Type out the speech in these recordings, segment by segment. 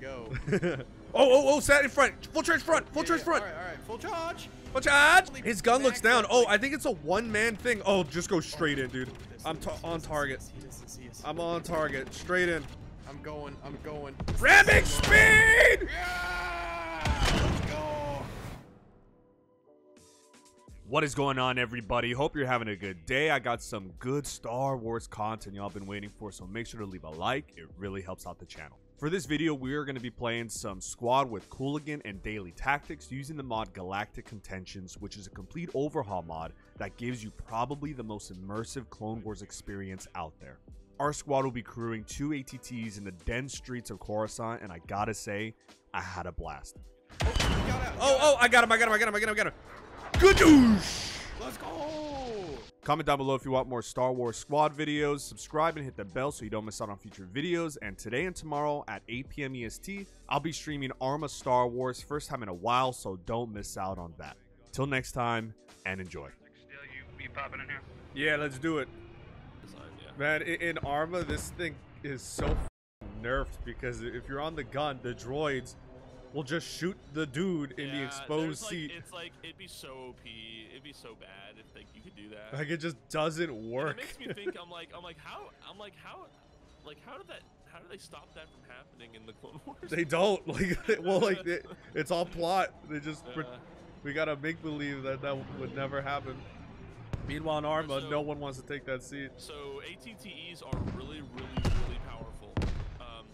go. Oh, sat in front. Full charge front. Full charge front. All right. Full charge. Full charge. His gun looks down. Oh, I think it's a one-man thing. Oh, just go straight in, dude. I'm on target. I'm on target. Straight in. I'm going. Ramming speed! Yeah! Let's go! What is going on, everybody? Hope you're having a good day. I got some good Star Wars content y'all been waiting for, so make sure to leave a like. It really helps out the channel. For this video, we are going to be playing some Squad with Coolagain and Daily Tactics using the mod Galactic Contentions, which is a complete overhaul mod that gives you probably the most immersive Clone Wars experience out there. Our squad will be crewing two AT-TEs in the dense streets of Coruscant, and I gotta say, I had a blast. I got him. Good douche! Let's go! Comment down below if you want more Star Wars squad videos. Subscribe and hit the bell so you don't miss out on future videos. And today and tomorrow at 8 PM EST, I'll be streaming Arma Star Wars, first time in a while, so don't miss out on that. Till next time, and enjoy. You popping in here? Yeah, let's do it. Man, in Arma, this thing is so nerfed because if you're on the gun, the droids will just shoot the dude in the exposed seat. It's like, it'd be so OP, it'd be so bad if like you could do that. Like, it just doesn't work. And it makes me think, how do they stop that from happening in the Clone Wars? They don't. Like, well, like, it's all plot. They just, we gotta make believe that that would never happen. Meanwhile, in Arma, no one wants to take that seat. So AT-TEs are really powerful.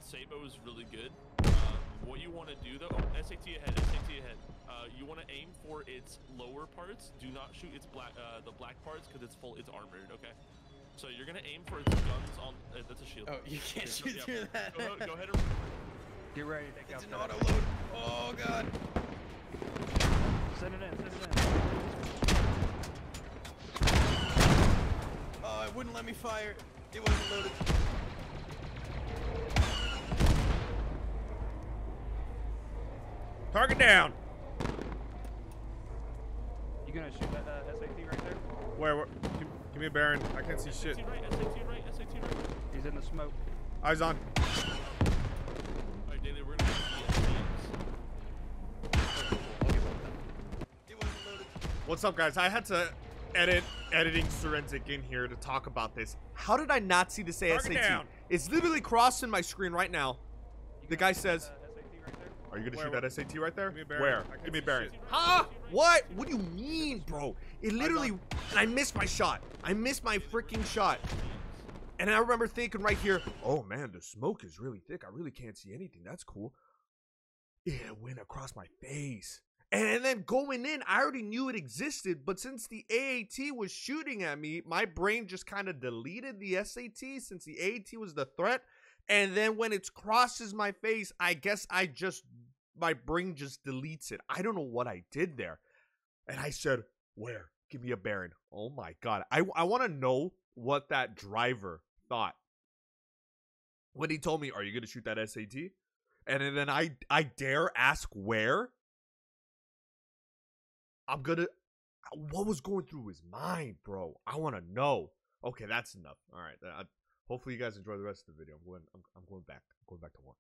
Sabo is really good. What you want to do though, SAT ahead. You want to aim for its lower parts. Do not shoot its black parts because it's armored. Okay. So you're gonna aim for its guns on. That's a shield. Oh, you can't shoot through that. Go ahead and. Get ready. It's an auto load. Oh god. Send it in. It wouldn't let me fire. It wasn't loaded. Target down. You gonna shoot that SAT right there? Where? Give me a Baron. I can't see shit. SAT right. He's in the smoke. Eyes on. All right, Daily, we're gonna get the It wasn't loaded. What's up, guys? I had to editing Sorensic in here to talk about this. How did I not see this SAT? It's literally crossing my screen right now. The guy says, "Are you gonna shoot that SAT right there? Where? Give me a Baron." Huh? What? What do you mean, bro? It literally, and I missed my shot. I missed my freaking shot. And I remember thinking right here, "Oh man, the smoke is really thick. I really can't see anything. That's cool." It went across my face. And then going in, I already knew it existed, but since the AAT was shooting at me, my brain just kind of deleted the SAT since the AAT was the threat. And then when it crosses my face, I guess my brain just deletes it. I don't know what I did there. And I said, "Where? Give me a Baron." Oh my God. I want to know what that driver thought when he told me, "Are you going to shoot that SAT?" And then I dare ask where. What was going through his mind, bro? I want to know. Okay, that's enough. All right. Hopefully you guys enjoy the rest of the video. I'm going back to work.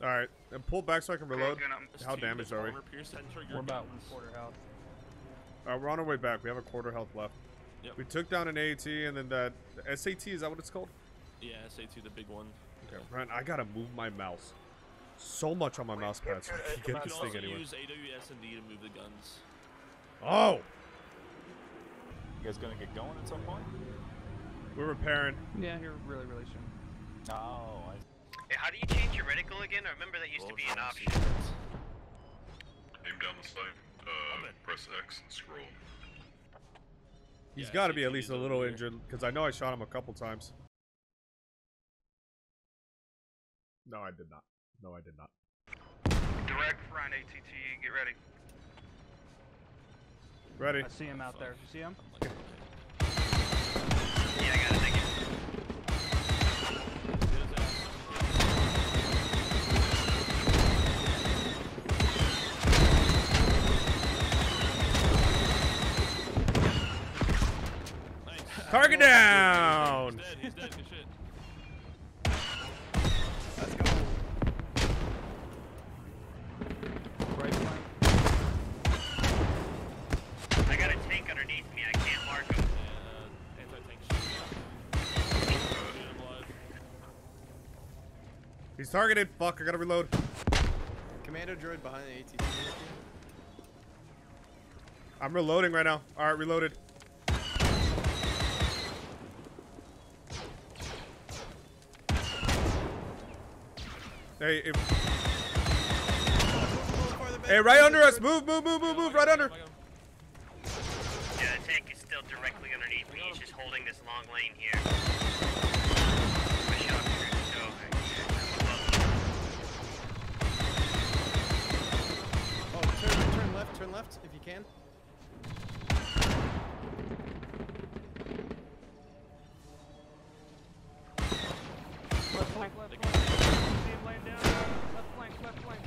All right, and pull back so I can reload. How damaged are we? We're about one quarter health. All right, we're on our way back. We have a quarter health left. Yep. We took down an AT and then that SAT. Is that what it's called? Yeah, SAT, the big one. Okay, Brent, I got to move my mouse. So much on my mouse pad, so I can get this thing anywhere. Use AWS and D to move the guns. Oh! You guys gonna get going at some point? We're repairing. Yeah, here really soon. Oh, I see. Hey, how do you change your reticle again? I remember that used to be an option. Aim down the sight, press X and scroll. He's gotta be at least a little injured, because I know I shot him a couple times. No, I did not. No, I did not. Direct front AT-TE, get ready. Ready. I see him out there. You see him? Yeah, I got it. Thank you. Nice. Target down! He's dead. Let's go. He's targeted. Fuck, I gotta reload. Commando droid behind the AT-TE. I'm reloading right now. Alright, reloaded. Hey, hey, right under us. Move, move, move, move, move, right under. The tank is still directly underneath me. He's just holding this long lane here. Oh, turn left if you can. Left flank, left flank. Lane down. Left flank, left flank.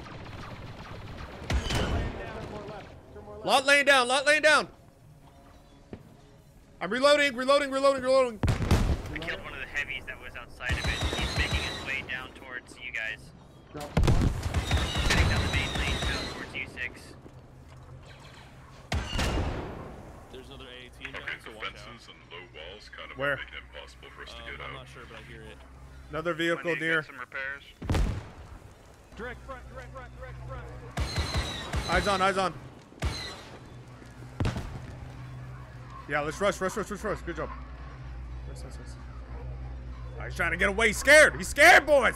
Lane down. Turn more left. Turn more left. Lot lane down, lot lane down. I'm reloading, reloading. I killed one of the heavies that was outside of it. He's making his way down towards you guys. Heading down the main lane, down towards U6. There's another AT in there, so watch out. Fences and low walls kind of where? Make it impossible for us to get out. I'm not sure, but I hear it. Another vehicle near. Some repairs. Direct front, direct front. Eyes on, eyes on. Yeah, let's rush. Good job. Rush. Oh, he's trying to get away. He's scared. He's scared, boys.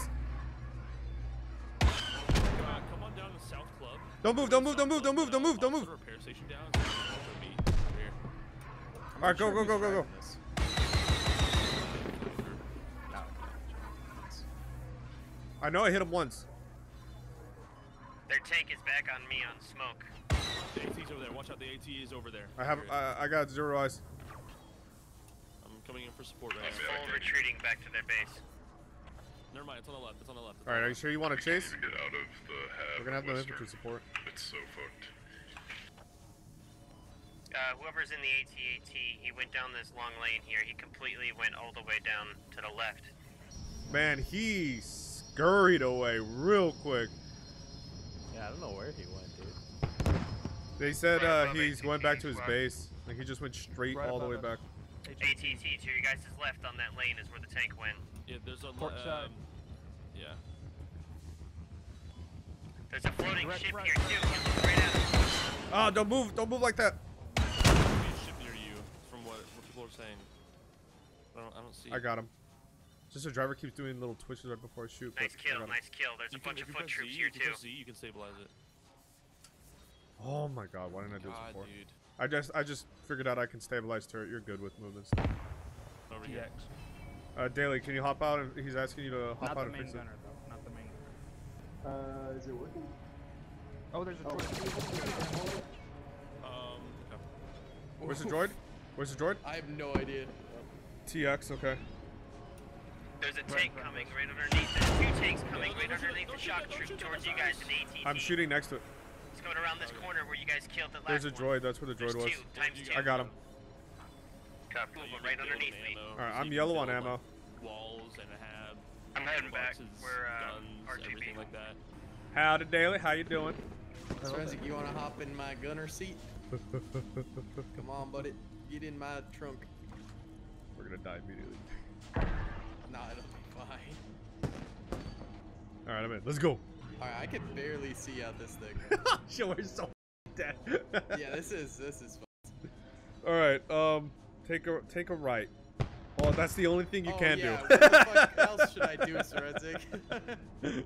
Come on down to South Club. Don't move. Repair station down. All right, go. I know I hit him once. Their tank is back on me on smoke. The AT's over there. Watch out, the AT is over there. I have, I got zero eyes. I'm coming in for support right now. All retreating back to their base. Never mind, it's on the left. All right, are you sure you want to chase? Get out of the We're gonna have no infantry support. It's so fucked. Whoever's in the AT-AT, he went down this long lane here. He completely went all the way down to the left. Man, he scurried away real quick. Yeah, I don't know where he went. They said he's going back to his base. Like he just went straight all the way back. ATT to your guys' left on that lane is where the tank went. Yeah, there's a yeah. There's a floating ship here too. Ah, don't move like that. Ship near you, from what people are saying. I don't see. I got him. Just the driver keeps doing little twitches right before I shoot. Nice kill, nice kill. There's a bunch of foot troops here too. You can stabilize it. Oh my god, why didn't I do this before? Dude. I just figured out I can stabilize turret. You're good with movements. Over here. Daily, can you hop out? And he's asking you to hop out and fix it. Not the main gunner, though. Is it working? Oh, there's a droid. Okay. Where's the droid? I have no idea. TX, okay. There's a tank coming right underneath. There's two tanks coming right underneath the shock troop towards you guys in AT-TE. I'm shooting next to it. It's going around this corner where you guys killed the last one. There's a droid. That's where the droid was. I got him. Copy. Right underneath me. Alright, I'm yellow on ammo. Walls and I'm heading back. We're RGB like that. Howdy, Daily. How you doing? Sorensic, you want to hop in my gunner seat? Come on, buddy. Get in my trunk. We're gonna die immediately. Nah, it'll be fine. Alright, I'm in. Let's go. Alright, I can barely see out this thing. Shit, we're so dead. Yeah, this is fun. Alright, take a right. Oh, that's the only thing you can do. What the fuck else should I do, Sorensic?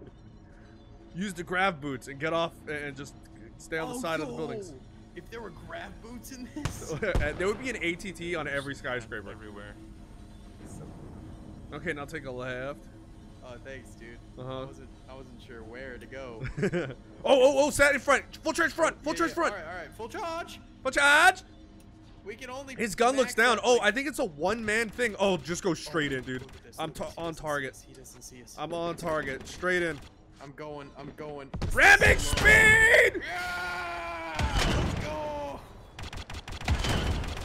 Use the grab boots and get off and just stay on the side of the buildings. If there were grab boots in this, there would be an AT-TE on every skyscraper. Everywhere. Okay, now take a left. Oh, thanks, dude. I wasn't sure where to go. Sat in front. Full charge front. Full charge front. All right. Full charge. We can only. His gun looks down. Oh, I think it's a one-man thing. Oh, just go straight in, dude. I'm on target. He doesn't see us. I'm on target. Straight in. I'm going. Ramming speed. Yeah! Let's go.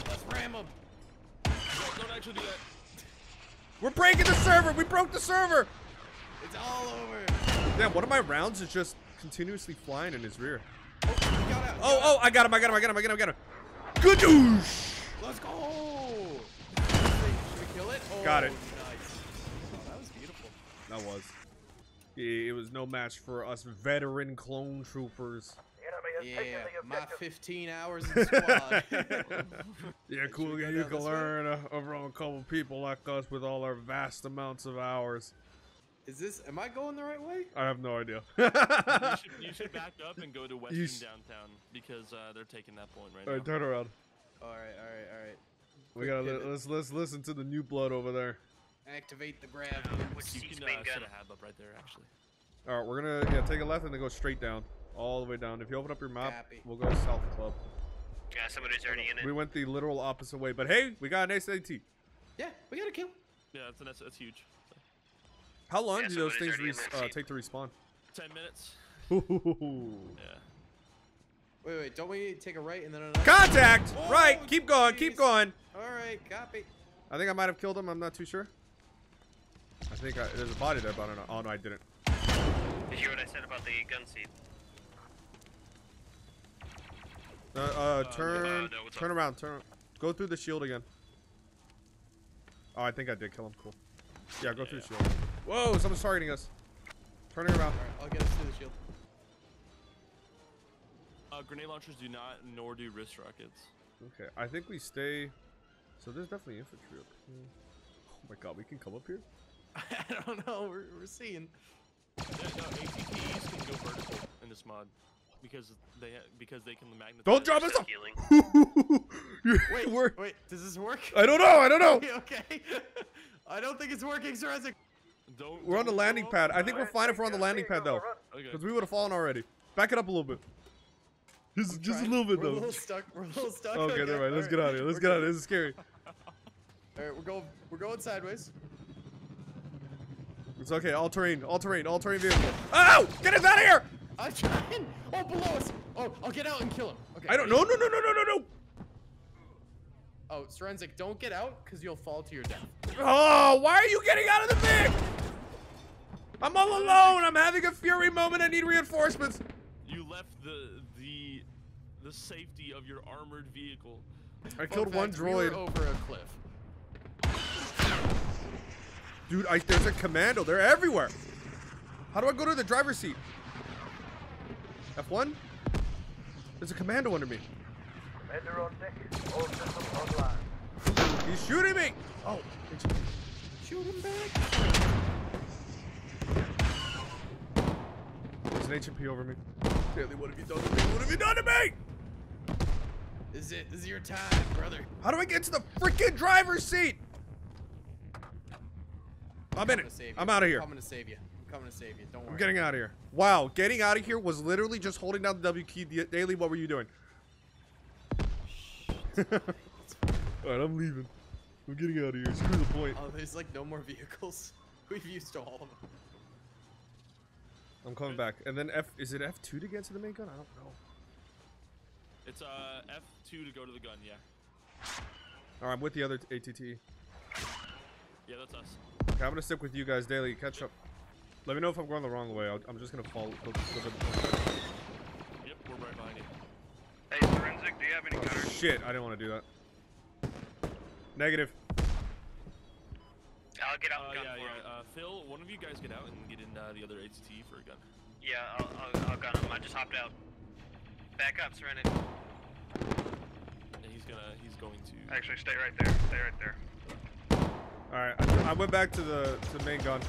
Let's ram him. Don't actually do that. We're breaking the server. We broke the server. It's all over. Yeah, one of my rounds is just continuously flying in his rear. Oh, I got him. Good douche. Let's go. Should we kill it? Got it. Nice. Oh, that was beautiful. That was. It was no match for us veteran clone troopers. Yeah, my 15 hours in squad. Yeah, cool. You can learn around a couple people like us with all our vast amounts of hours. Is this? Am I going the right way? I have no idea. you should back up and go to Western downtown because they're taking that point right now. All right, turn around. All right. We gotta let's listen to the new blood over there. Activate the grab. Which you can set a hab up right there actually. All right, we're gonna take a left and then go straight down. All the way down. If you open up your map, we'll go south club. Yeah, somebody's already in it. We went the literal opposite way, but hey, we got an AT-TE. Yeah, we got a kill. Yeah, that's huge. How long do those things take to respawn? 10 minutes. Ooh. Yeah. Wait, don't we take a right and then another? Contact! Oh, right, keep going, keep going. All right, copy. I think I might have killed him. I'm not too sure. I think there's a body there, but I don't know. Oh no, I didn't. Did you hear what I said about the gun seat? Turn around, go through the shield again. Oh, I think I did kill him, cool. Yeah, go through the shield. Whoa, someone's targeting us. Turning around. All right, I'll get us through the shield. Grenade launchers do not, nor do wrist rockets. Okay, I think we stay, so there's definitely infantry up here. Oh my God, we can come up here? I don't know, we're seeing. There's no AT-TEs can go vertical in this mod. Because they can magnetize. Don't drop us off. wait, does this work? I don't know. Okay. I don't think it's working, Sorensic. We're on the landing pad. I think we're fine if we're on the landing pad though, because we would have fallen already. Back it up a little bit. Just a little bit though. We're a little stuck. Okay, never mind. Let's get out of here. Let's get out of here. This is scary. All right, we're going sideways. It's okay. All terrain vehicle. Ow! Get us out of here! I'm trying! Oh, below us! Oh, I'll get out and kill him. Okay. I don't know. No. Oh, Sorensic, don't get out because you'll fall to your death. Oh, why are you getting out of the vehicle? I'm all alone. I'm having a fury moment. I need reinforcements. You left the safety of your armored vehicle. I killed one droid. We were over a cliff. Dude, there's a commando. They're everywhere. How do I go to the driver's seat? F1? There's a commando under me. Commander on deck. All systems online. He's shooting me! Oh. Shoot him back. There's an HMP over me. Daily, what have you done to me? What have you done to me? This is it. This is your time, brother. How do I get to the freaking driver's seat? I'm in it. I'm out of here. I'm gonna save you. Coming to save you. Don't worry. I'm getting out of here. Wow, getting out of here was literally just holding down the W key. Daily, what were you doing? Alright, I'm leaving. I'm getting out of here. Screw the point. Oh, there's like no more vehicles. We've used all of them. I'm coming back. And then is it F2 to get to the main gun? I don't know. It's F2 to go to the gun, yeah. Alright, I'm with the other AT-TE. Yeah, that's us. Okay, I'm gonna stick with you guys, Daily. Catch up. Let me know if I'm going the wrong way. I'm just gonna fall. Yep, we're right behind you. Hey, Sorensic, do you have any gunners? Shit, I didn't want to do that. Negative. I'll get out and gun for him. Phil, one of you guys get out and get in the other AT-TE for a gun. Yeah, I'll gun him. I just hopped out. Back up, Sorensic. And he's going to... Actually, stay right there. Stay right there. Alright, I went back to the main gun.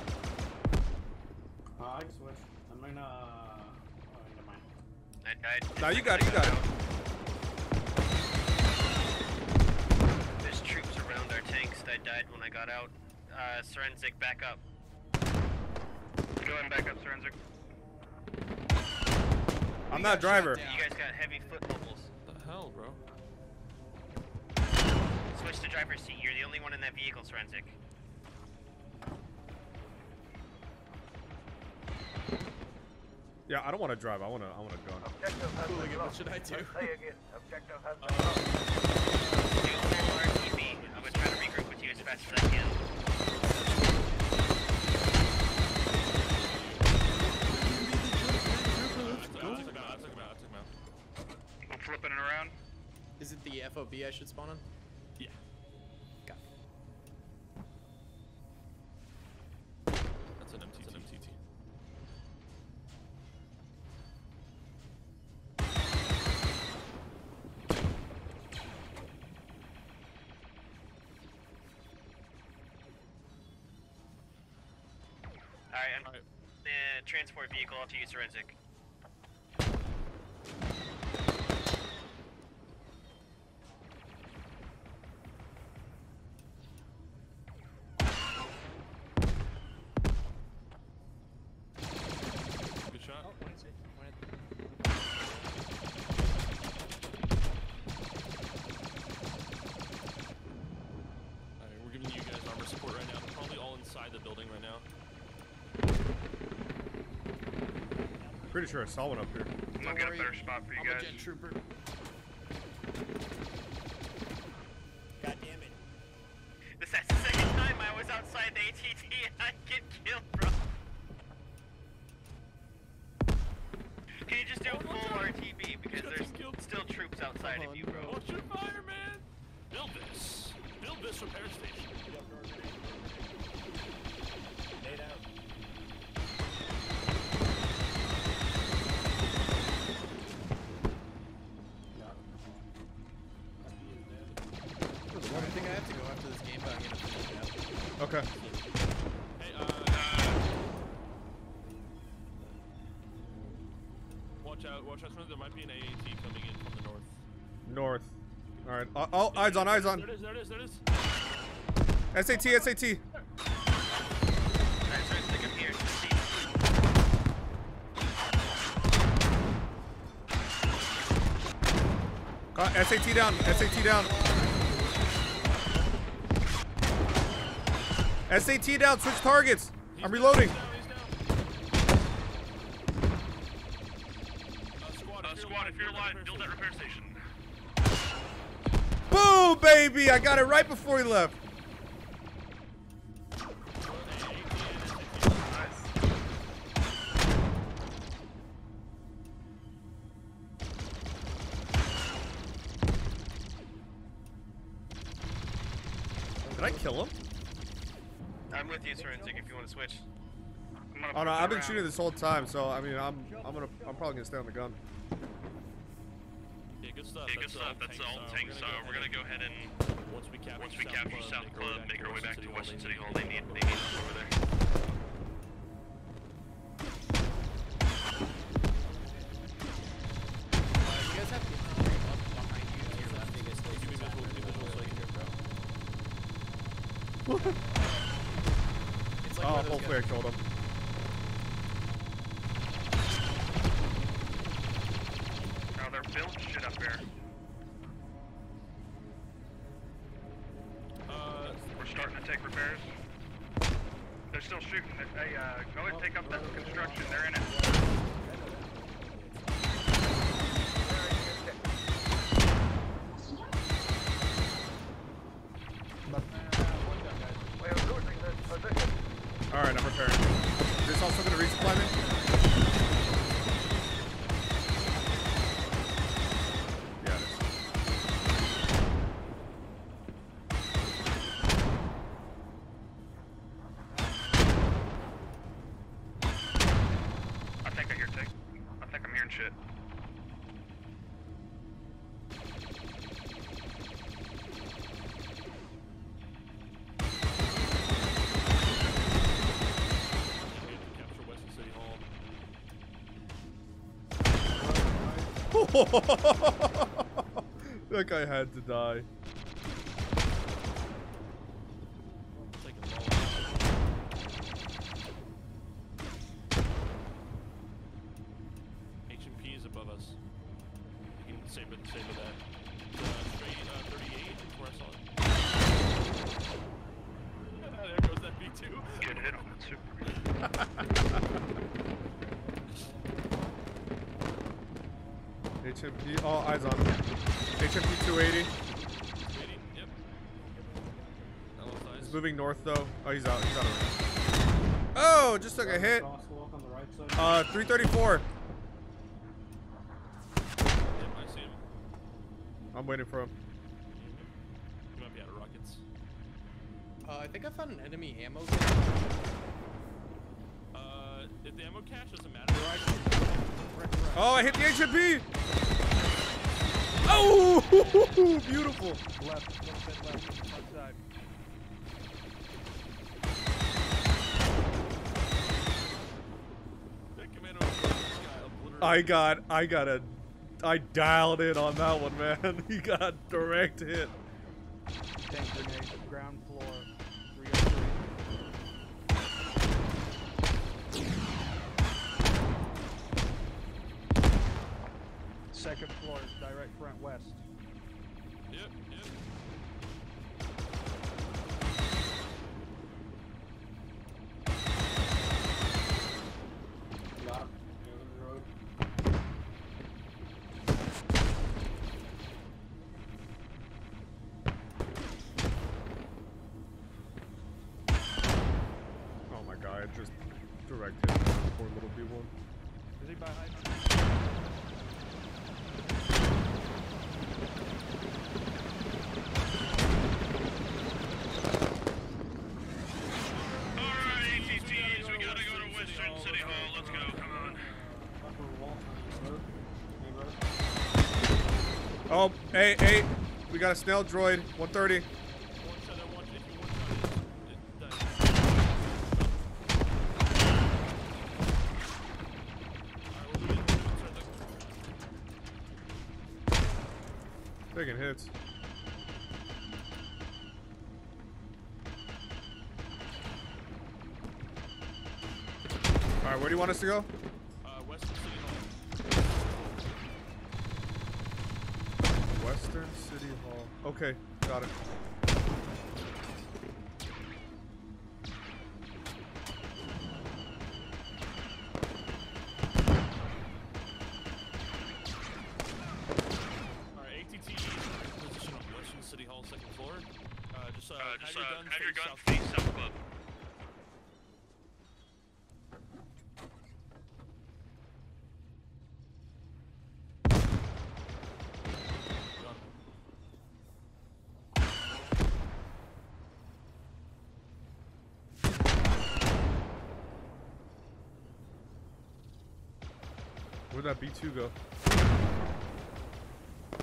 I can switch. I'm gonna. Never mind. I died. No, you got it. There's troops around our tanks that died when I got out. Sorensic, back up. Go ahead and back up, Sorensic. I'm not driver. You guys got heavy foot bubbles. What the hell, bro? Switch to driver's seat. You're the only one in that vehicle, Sorensic. Yeah, I don't want to drive. I want to go. Coolagain, what should I do? I'm going to try to regroup with you as fast as I can. I took him out. I'm flipping it around. Is it the FOB I should spawn on? Yeah. Got it. That's an MTT. Alright, I'm the transport vehicle up to you, Sorensic. Pretty sure I saw one up here. I'm gonna get a better spot for you guys. I'm a jet trooper. God damn it. That's the second time I was outside the AT-TE and I get killed, bro. Can you just do full RTB because there's still troops outside of you, bro? Watch your fire, man! Build this. Build this repair station. Stay down. Okay. Hey, watch out, there might be an AT coming in from the north. Alright, oh, eyes on, There it is. SAT. Alright, try to stick him here. SAT down, SAT down, switch targets. I'm reloading. Squad, if you're alive, build that repair station. Boom, baby! I got it right before he left. Did I kill him? I'm with you, Sorensic, if you want to switch. Oh no, I've been shooting this whole time, so I mean, I'm probably gonna stay on the gun. Yeah, good stuff. That's the old tank. So we're gonna go ahead and once we capture South Club, make our way back to Washington City Hall. They need us over there. You guys have to get behind you. Oh, whole player killed him. Oh, they're building shit up here. We're starting to take repairs. They're still shooting. Hey, go ahead and take up that construction. They're in it. Alright, I'm repairing. Is this also going to resupply me? Yeah, it is. I think I'm hearing shit. That guy had to die. H&P is above us. You can save it, that. Straight 38, where I saw it. There goes that B2. Good hit on that super. HMP, all eyes on him. HMP 280. Yep. He's moving north though. Oh, he's out. He's out of range. Oh, just took a hit. 334. Yep, I see him. I'm waiting for him. He might be out of rockets. I think I found an enemy ammo cache. If the ammo cache doesn't matter. Oh, I hit the HMP! Oh, beautiful. Left, left side. I dialed in on that one, man. He got direct hit. Tank grenade, ground floor, 303. Second floor, direct front west. Yep, yep. Oh, hey, hey, we got a snail droid, 130. Taking hits. Alright, where do you want us to go? Okay, got it. All right, AT-TE position on Western City Hall, second floor. Have your gun face south club. Where'd that B2 go?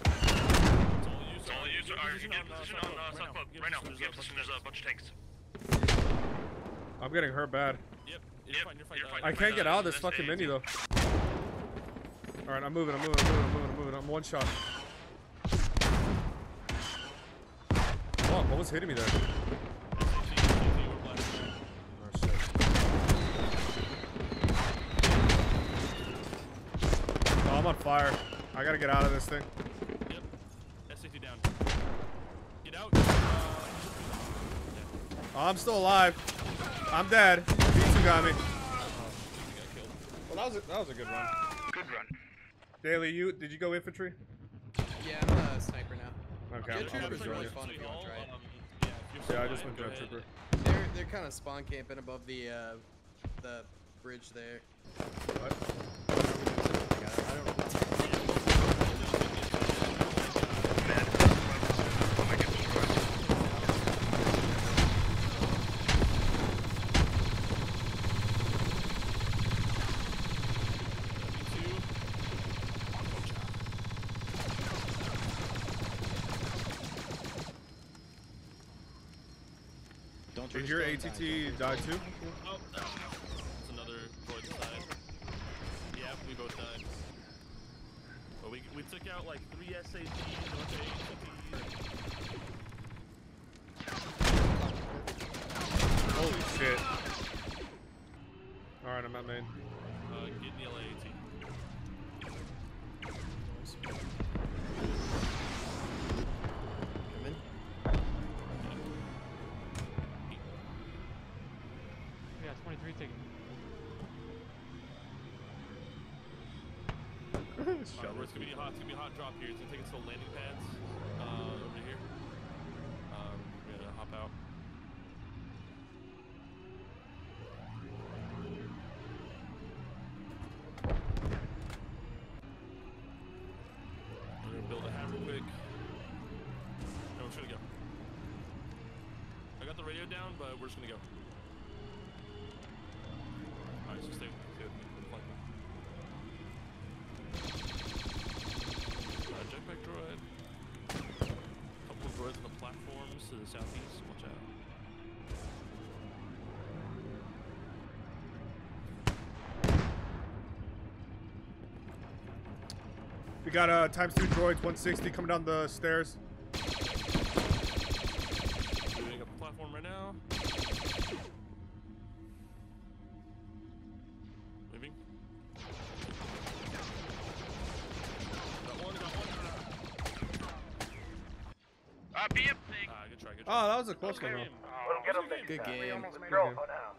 It's all user. Alright, get position on South Club right now. Get position, there's a bunch of tanks. I'm getting hurt bad. Yep, you're fine. I can't get out of this fucking mini though. Alright, I'm moving. I'm one shot. Fuck, what was hitting me there? I'm on fire. I gotta get out of this thing. Yep. SCT down. Get out. I'm still alive. I'm dead. B2 got me. Well, that was a good run. Good run. Daily, did you go infantry? Yeah, I'm a sniper now. Okay. Trooper's really fun if you want to try it. Yeah, I just went Dread Trooper. They're kind of spawn camping above the bridge there. What? Did your AT-TE die too? Oh, no. It's another droid side. Yeah, we both died. But we took out like 3 SATs and holy shit. Alright, I'm at main. Get the LA-AT. It's gonna be hot. It's gonna be a hot drop here. It's gonna take us to the landing pads over here. We're gonna hop out. We're gonna build a hammer quick. No, we're just gonna go. I got the radio down, but we're just gonna go. All right, so stay with me. Platforms to the southeast, watch out. We got times two droids, 160 coming down the stairs. Moving up the platform right now. Moving. Good try, good try. Oh, that was a close one. Good game. Good game.